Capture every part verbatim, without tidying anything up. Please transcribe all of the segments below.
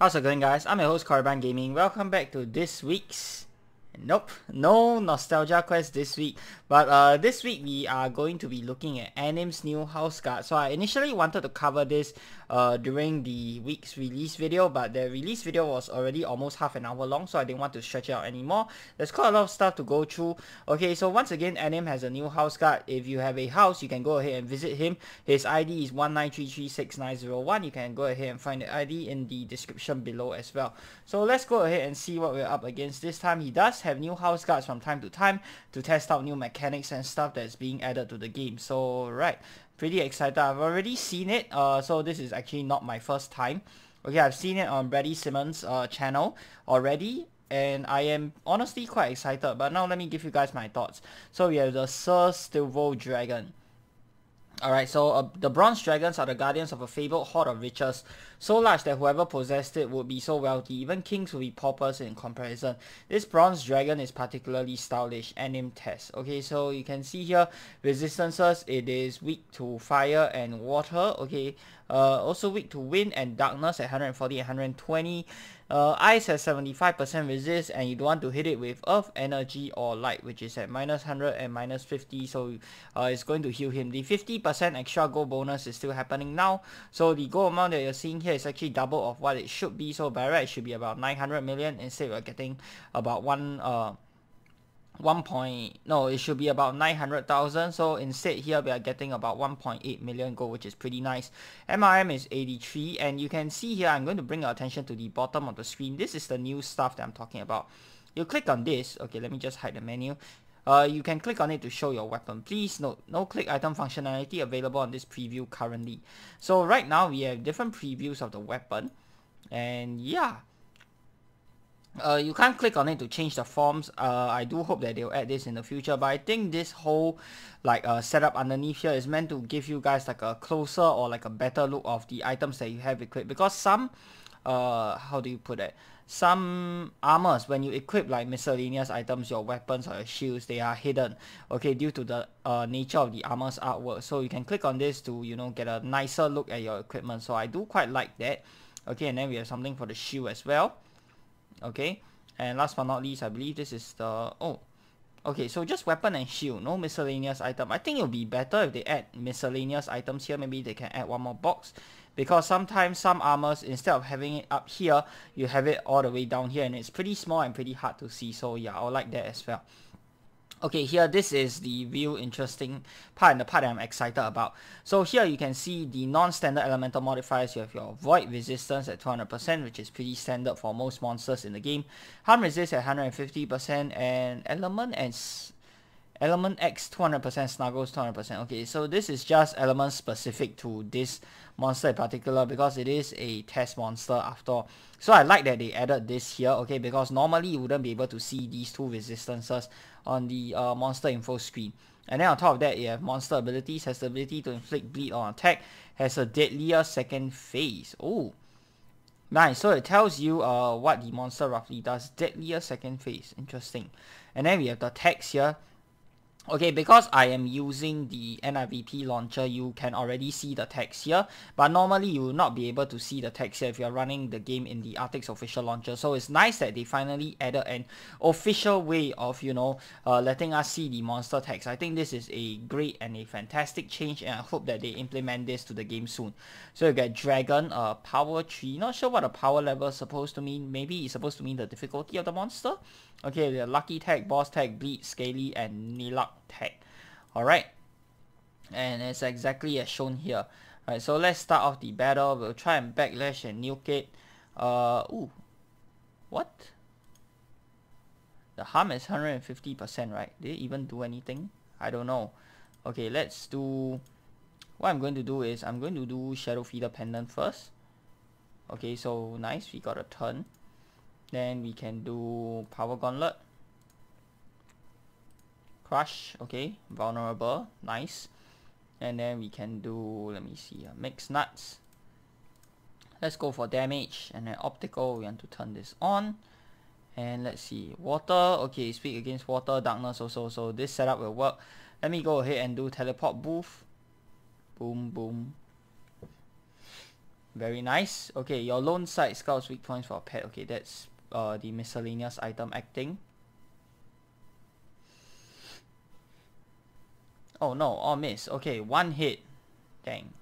How's it going, guys? I'm your host, Korriban Gaming. Welcome back to this week's... Nope, no nostalgia quest this week. But uh, this week we are going to be looking at Anim's new house card. So I initially wanted to cover this uh, during the week's release video, but the release video was already almost half an hour long, so I didn't want to stretch it out anymore. There's quite a lot of stuff to go through. Okay, so once again, Anim has a new house card. If you have a house, you can go ahead and visit him. His I D is one nine three three six nine zero one. You can go ahead and find the I D in the description below as well. So let's go ahead and see what we're up against this time. He does have new house cards from time to time to test out new mechanics and stuff that's being added to the game. So right, pretty excited. I've already seen it, uh, so this is actually not my first time. Okay, I've seen it on Brady Simmons' uh, channel already, and I am honestly quite excited. But now let me give you guys my thoughts. So we have the Sehr Stilvoll Dragon. Alright, so uh, the bronze dragons are the guardians of a fabled hoard of riches, so large that whoever possessed it would be so wealthy, even kings would be paupers in comparison. This bronze dragon is particularly stylish. Anim test. Okay, so you can see here, resistances, it is weak to fire and water, okay, uh, also weak to wind and darkness at one forty and one twenty, uh, ice has seventy-five percent resist, and you don't want to hit it with earth, energy or light, which is at minus one hundred and minus fifty, so uh, it's going to heal him. The fifty percent extra gold bonus is still happening now, so the gold amount that you're seeing here is actually double of what it should be, so by right it should be about nine hundred million. Instead we're getting about one uh one point no it should be about nine hundred thousand, so instead here we are getting about one point eight million gold, which is pretty nice. M R M is eighty-three, and you can see here, I'm going to bring your attention to the bottom of the screen. This is the new stuff that I'm talking about. You click on this. Okay, let me just hide the menu. Uh, you can click on it to show your weapon. Please note, no click item functionality available on this preview currently. So right now we have different previews of the weapon, and yeah, uh, you can't click on it to change the forms. Uh, I do hope that they'll add this in the future, but I think this whole like uh, setup underneath here is meant to give you guys like a closer or like a better look of the items that you have equipped, because some, uh, how do you put it? Some armors, when you equip like miscellaneous items, your weapons or your shields, they are hidden, okay, due to the uh, nature of the armor's artwork. So you can click on this to, you know, get a nicer look at your equipment. So I do quite like that. Okay, and then we have something for the shield as well. Okay, and last but not least, I believe this is the, oh, okay, so just weapon and shield, no miscellaneous item. I think it'll be better if they add miscellaneous items here. Maybe they can add one more box, because sometimes some armors, instead of having it up here, you have it all the way down here, and it's pretty small and pretty hard to see. So yeah, I like that as well. Okay, here this is the real interesting part and the part that I'm excited about. So here you can see the non-standard elemental modifiers. You have your void resistance at two hundred percent, which is pretty standard for most monsters in the game. Harm resist at one hundred fifty percent, and element and Element X two hundred percent, Snuggles two hundred percent. Okay, so this is just element specific to this monster in particular, because it is a test monster after all. So I like that they added this here, okay, because normally you wouldn't be able to see these two resistances on the uh, monster info screen. And then on top of that, you have monster abilities. Has the ability to inflict bleed on attack, has a deadlier second phase. Oh, nice. So it tells you uh, what the monster roughly does. Deadlier second phase, interesting. And then we have the text here. Okay, because I am using the N I V P launcher, you can already see the text here, but normally you will not be able to see the text here if you are running the game in the Arctic's official launcher. So it's nice that they finally added an official way of, you know, uh, letting us see the monster text. I think this is a great and a fantastic change, and I hope that they implement this to the game soon. So you get Dragon, uh, Power three, not sure what a power level is supposed to mean. Maybe it's supposed to mean the difficulty of the monster. Okay, the Lucky tag, Boss tag, Bleed, Scaly, and Nilak tag. Alright, and it's exactly as shown here. Alright, so let's start off the battle. We'll try and backlash and nuke it. Uh, ooh. What? The harm is one hundred fifty percent, right? Did it even do anything? I don't know. Okay, let's do... What I'm going to do is, I'm going to do Shadow Feeder Pendant first. Okay, so nice, we got a turn. Then we can do Power Gauntlet. Crush, okay, vulnerable, nice. And then we can do, let me see, uh, Mixed Nuts. Let's go for damage, and then Optical, we want to turn this on. And let's see, Water, okay, Speak against Water, Darkness also, so this setup will work. Let me go ahead and do Teleport Booth. Boom, boom. Very nice. Okay, your lone side scouts weak points for a pet. Okay, that's uh, the miscellaneous item acting. Oh no, all miss. Okay, one hit. Dang.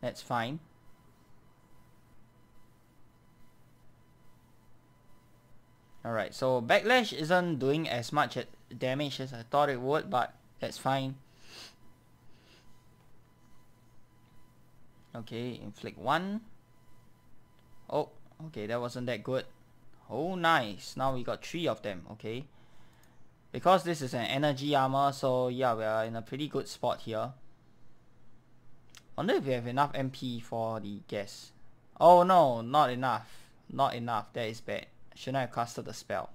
That's fine. Alright, so Backlash isn't doing as much at damage as I thought it would, but that's fine. Okay, inflict one. Oh, okay, that wasn't that good. Oh, nice. Now we got three of them, okay. Because this is an energy armor, so yeah, we are in a pretty good spot here. Wonder if we have enough M P for the guess. Oh no, not enough. Not enough, that is bad. Shouldn't have casted the spell.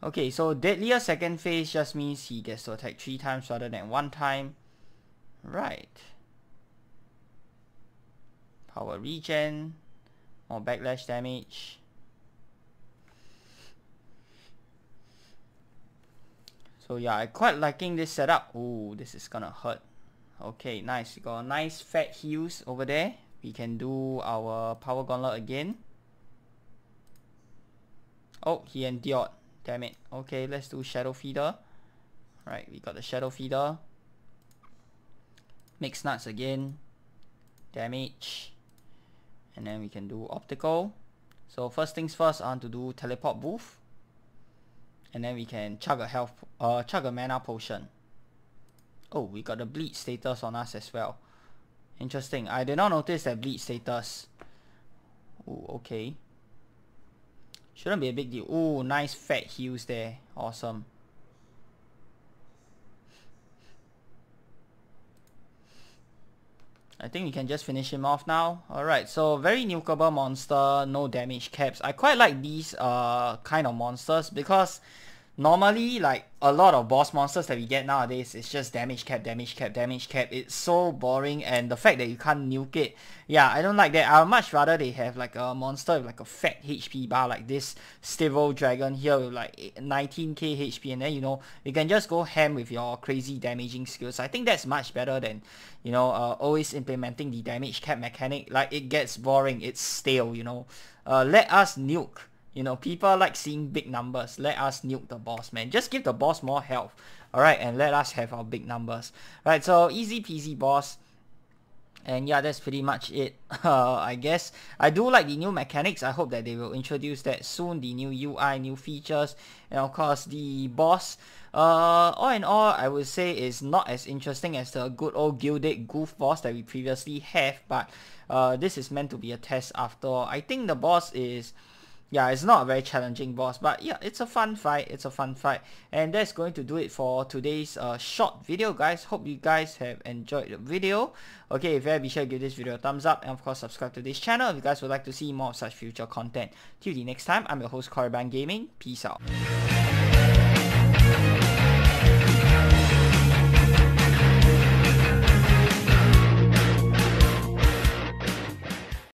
Okay, so Deadlier second phase just means he gets to attack three times rather than one time. Right. Power regen. More backlash damage. So yeah, I quite liking this setup. Ooh, this is gonna hurt. Okay, nice. We got a nice fat heals over there. We can do our power gauntlet again. Oh, he endured. Damn it. Okay, let's do shadow feeder. Right, we got the shadow feeder. Mixed nuts again. Damage. And then we can do optical. So first things first, I want to do teleport booth. And then we can chug a health, uh, chug a mana potion. Oh, we got the bleed status on us as well. Interesting. I did not notice that bleed status. Ooh, okay. Shouldn't be a big deal. Ooh, nice fat heals there. Awesome. I think we can just finish him off now. Alright, so very nukable monster, no damage caps. I quite like these uh kind of monsters because normally, like, a lot of boss monsters that we get nowadays, it's just damage cap, damage cap, damage cap. It's so boring, and the fact that you can't nuke it, yeah, I don't like that. I would much rather they have, like, a monster with, like, a fat H P bar, like this Stilvoll Dragon here with, like, nineteen K H P, and then, you know, you can just go ham with your crazy damaging skills. I think that's much better than, you know, uh, always implementing the damage cap mechanic. Like, it gets boring, it's stale, you know. Uh, let us nuke. You know, people like seeing big numbers. Let us nuke the boss, man. Just give the boss more health. Alright, and let us have our big numbers. Alright, so easy peasy boss. And yeah, that's pretty much it, uh, I guess. I do like the new mechanics. I hope that they will introduce that soon. The new U I, new features. And of course, the boss. Uh, all in all, I would say is not as interesting as the good old gilded goof boss that we previously have. But uh, this is meant to be a test after all. I think the boss is... yeah, it's not a very challenging boss, but yeah, it's a fun fight, it's a fun fight. And that's going to do it for today's uh, short video, guys. Hope you guys have enjoyed the video. Okay, if you have, be sure to give this video a thumbs up, and of course subscribe to this channel if you guys would like to see more of such future content. Till the next time, I'm your host, Korriban Gaming. Peace out.